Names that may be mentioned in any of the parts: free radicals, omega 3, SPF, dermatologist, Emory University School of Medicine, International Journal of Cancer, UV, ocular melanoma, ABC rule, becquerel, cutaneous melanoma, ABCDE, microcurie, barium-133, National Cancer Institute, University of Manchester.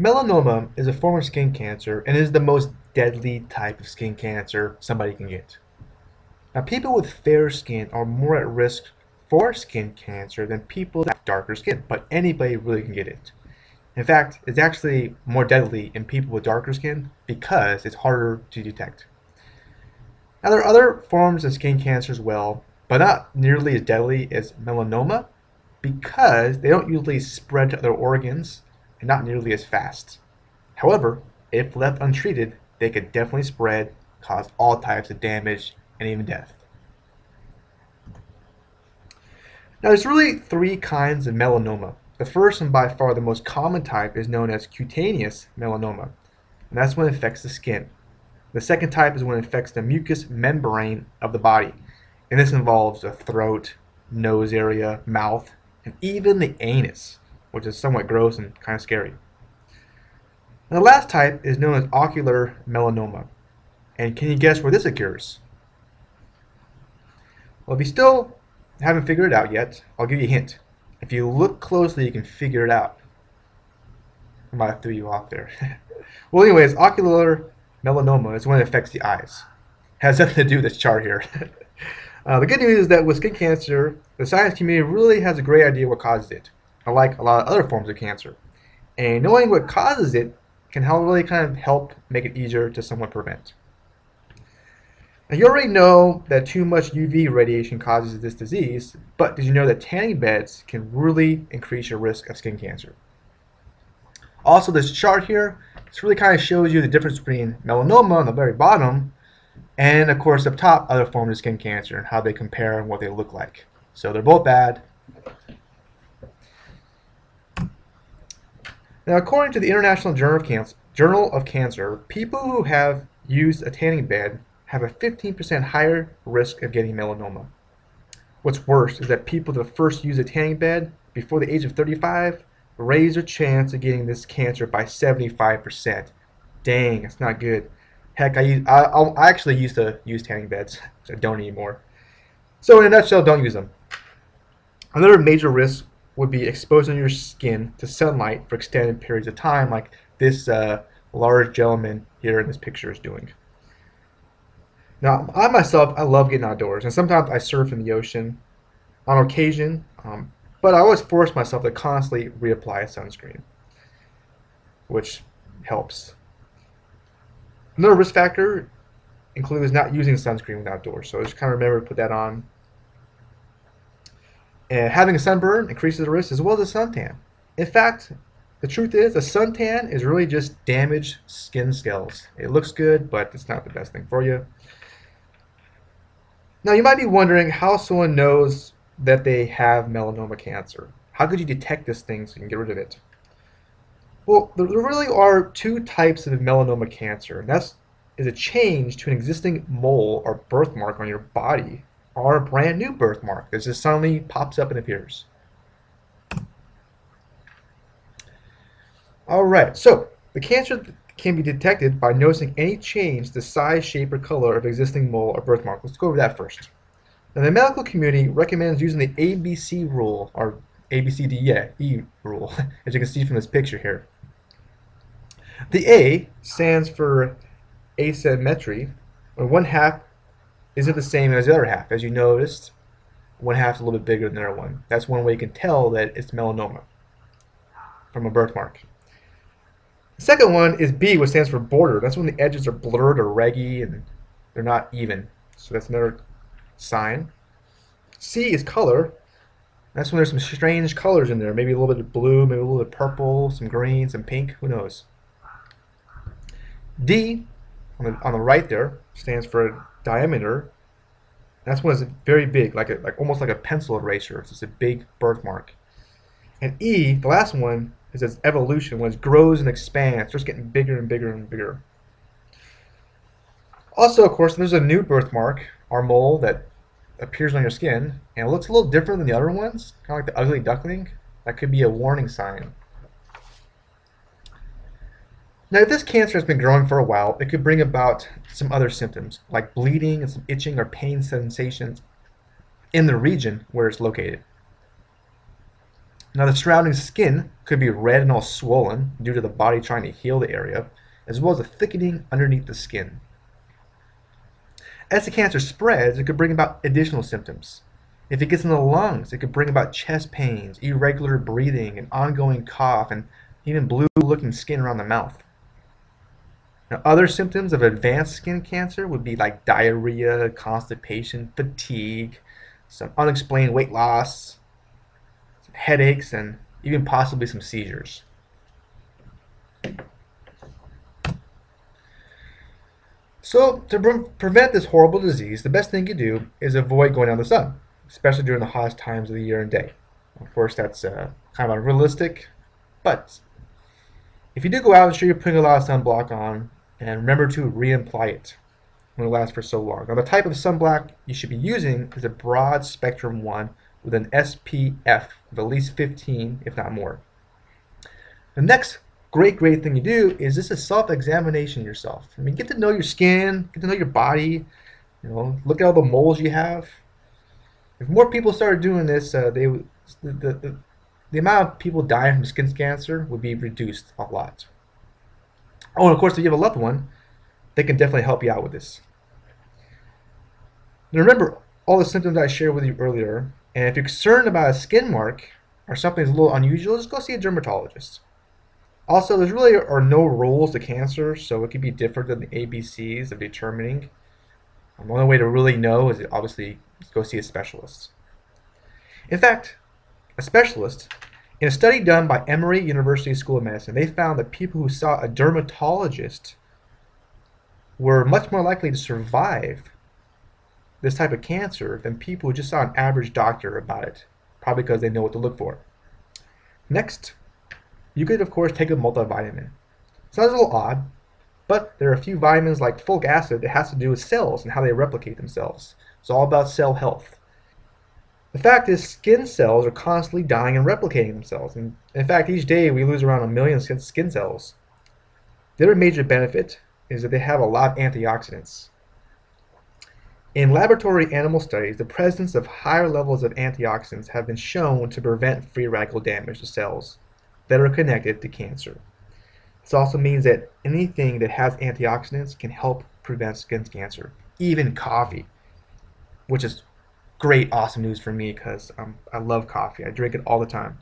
Melanoma is a form of skin cancer and is the most deadly type of skin cancer somebody can get. Now, people with fair skin are more at risk for skin cancer than people that have darker skin, but anybody really can get it. In fact, it's actually more deadly in people with darker skin because it's harder to detect. Now, there are other forms of skin cancer as well, but not nearly as deadly as melanoma because they don't usually spread to other organs and not nearly as fast. However, if left untreated, they could definitely spread, cause all types of damage, and even death. Now, there's really three kinds of melanoma. The first and by far the most common type is known as cutaneous melanoma, and that's when it affects the skin. The second type is when it affects the mucous membrane of the body, and this involves the throat, nose area, mouth, and even the anus, which is somewhat gross and kind of scary. And the last type is known as ocular melanoma. And can you guess where this occurs? Well, if you still haven't figured it out yet, I'll give you a hint. If you look closely, you can figure it out. I might have threw you off there. Well, anyways, ocular melanoma is when it affects the eyes. It has nothing to do with this chart here. The good news is that with skin cancer, the science community really has a great idea what causes it, unlike a lot of other forms of cancer. And knowing what causes it can really kind of help make it easier to somewhat prevent. Now, you already know that too much UV radiation causes this disease, but did you know that tanning beds can really increase your risk of skin cancer? Also, this chart here, this really kind of shows you the difference between melanoma on the very bottom and, of course, up top, other forms of skin cancer and how they compare and what they look like. So they're both bad. Now, according to the International Journal of Cancer, people who have used a tanning bed have a 15% higher risk of getting melanoma. What's worse is that people that first use a tanning bed before the age of 35 raise their chance of getting this cancer by 75%. Dang, that's not good. Heck, I actually used to use tanning beds, which I don't anymore. So in a nutshell, don't use them. Another major risk would be exposing your skin to sunlight for extended periods of time, like this large gentleman here in this picture is doing. Now, I myself, I love getting outdoors, and sometimes I surf in the ocean on occasion, but I always force myself to constantly reapply sunscreen, which helps. Another risk factor includes not using sunscreen when outdoors, so just kind of remember to put that on. And having a sunburn increases the risk as well as a suntan. In fact, the truth is a suntan is really just damaged skin cells. It looks good, but it's not the best thing for you. Now, you might be wondering how someone knows that they have melanoma cancer. How could you detect this thing so you can get rid of it? Well, there really are two types of melanoma cancer, and that is a change to an existing mole or birthmark on your body, or a brand new birthmark that just suddenly pops up and appears. Alright, so the cancer can be detected by noticing any change to the size, shape, or color of existing mole or birthmark. Let's go over that first. Now, the medical community recommends using the ABC rule, or ABCDE rule, as you can see from this picture here. The A stands for asymmetry, where one half isn't the same as the other half. As you noticed, one half's a little bit bigger than the other one. That's one way you can tell that it's melanoma from a birthmark. The second one is B, which stands for border. That's when the edges are blurred or raggy and they're not even. So that's another sign. C is color. That's when there's some strange colors in there. Maybe a little bit of blue, maybe a little bit of purple, some green, some pink, who knows. D, on the right there, stands for diameter. That's when it's very big, almost like a pencil eraser. It's just a big birthmark. And E, the last one, is its evolution, when it grows and expands. It's just getting bigger and bigger and bigger. Also, of course, there's a new birthmark or mole that appears on your skin, and it looks a little different than the other ones, kind of like the ugly duckling. That could be a warning sign. Now, if this cancer has been growing for a while, it could bring about some other symptoms, like bleeding and some itching or pain sensations in the region where it's located. Now the surrounding skin could be red and all swollen due to the body trying to heal the area, as well as a thickening underneath the skin. As the cancer spreads, it could bring about additional symptoms. If it gets in the lungs, it could bring about chest pains, irregular breathing, an ongoing cough, and even blue-looking skin around the mouth. Now, other symptoms of advanced skin cancer would be like diarrhea, constipation, fatigue, some unexplained weight loss, some headaches, and even possibly some seizures. So to prevent this horrible disease, the best thing you do is avoid going out in the sun, especially during the hottest times of the year and day. Of course, that's kind of unrealistic, but if you do go out, I'm sure you're putting a lot of sunblock on, and remember to reapply it when it lasts for so long. Now, the type of sunblock you should be using is a broad spectrum one with an SPF of at least 15, if not more. The next great thing you do is this is self-examination yourself. I mean, get to know your skin, get to know your body, you know, look at all the moles you have. If more people started doing this, the amount of people dying from skin cancer would be reduced a lot. Oh, and of course, if you have a loved one, they can definitely help you out with this. Now, remember all the symptoms I shared with you earlier, and if you're concerned about a skin mark or something that's a little unusual, just go see a dermatologist. Also, there really are no rules to cancer, so it could be different than the ABCs of determining. The only way to really know is obviously go see a specialist. In fact, a specialist, in a study done by Emory University School of Medicine, they found that people who saw a dermatologist were much more likely to survive this type of cancer than people who just saw an average doctor about it, probably because they know what to look for. Next, you could, of course, take a multivitamin. Sounds a little odd, but there are a few vitamins like folic acid that has to do with cells and how they replicate themselves. It's all about cell health. The fact is, skin cells are constantly dying and replicating themselves. And in fact, each day we lose around 1 million skin cells. The other major benefit is that they have a lot of antioxidants. In laboratory animal studies, the presence of higher levels of antioxidants have been shown to prevent free radical damage to cells that are connected to cancer. This also means that anything that has antioxidants can help prevent skin cancer, even coffee, which is great, awesome news for me because I love coffee. I drink it all the time.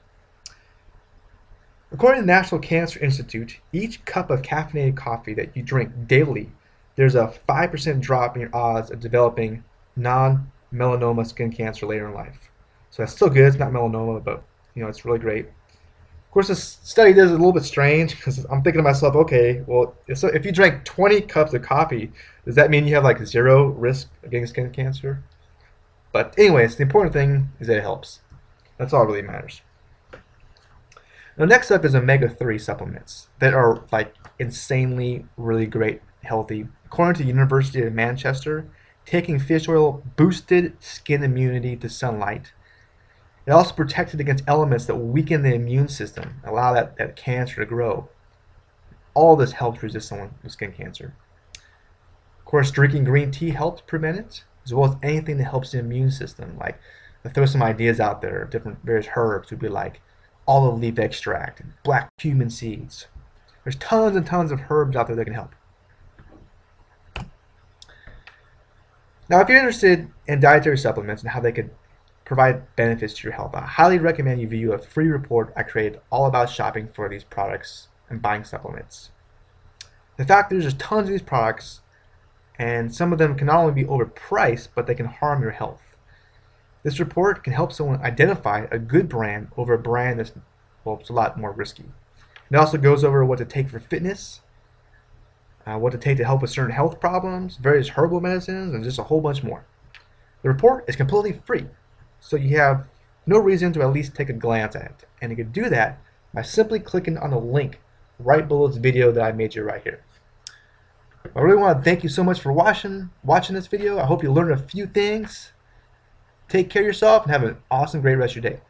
According to the National Cancer Institute, each cup of caffeinated coffee that you drink daily, there's a 5% drop in your odds of developing non-melanoma skin cancer later in life. So that's still good. It's not melanoma, but you know, it's really great. Of course, this study is a little bit strange because I'm thinking to myself, okay, well, if you drank 20 cups of coffee, does that mean you have like zero risk of getting skin cancer? But anyways, the important thing is that it helps. That's all that really matters. Now, next up is omega-3 supplements that are like insanely really great, healthy. According to the University of Manchester, taking fish oil boosted skin immunity to sunlight. It also protects it against elements that weaken the immune system, allow that cancer to grow. All this helps resist someone with skin cancer. Of course, drinking green tea helps prevent it, as well as anything that helps the immune system. Like, I throw some ideas out there, different various herbs would be like olive leaf extract, and black cumin seeds. There's tons and tons of herbs out there that can help. Now, if you're interested in dietary supplements and how they could provide benefits to your health, I highly recommend you view a free report I created all about shopping for these products and buying supplements. The fact there's just tons of these products, and some of them can not only be overpriced, but they can harm your health. This report can help someone identify a good brand over a brand that's, well, it's a lot more risky. It also goes over what to take for fitness, what to take to help with certain health problems, various herbal medicines, and just a whole bunch more. The report is completely free, so you have no reason to at least take a glance at it. And you can do that by simply clicking on the link right below this video that I made you right here. I really want to thank you so much for watching this video. I hope you learned a few things. Take care of yourself and have an awesome, great rest of your day.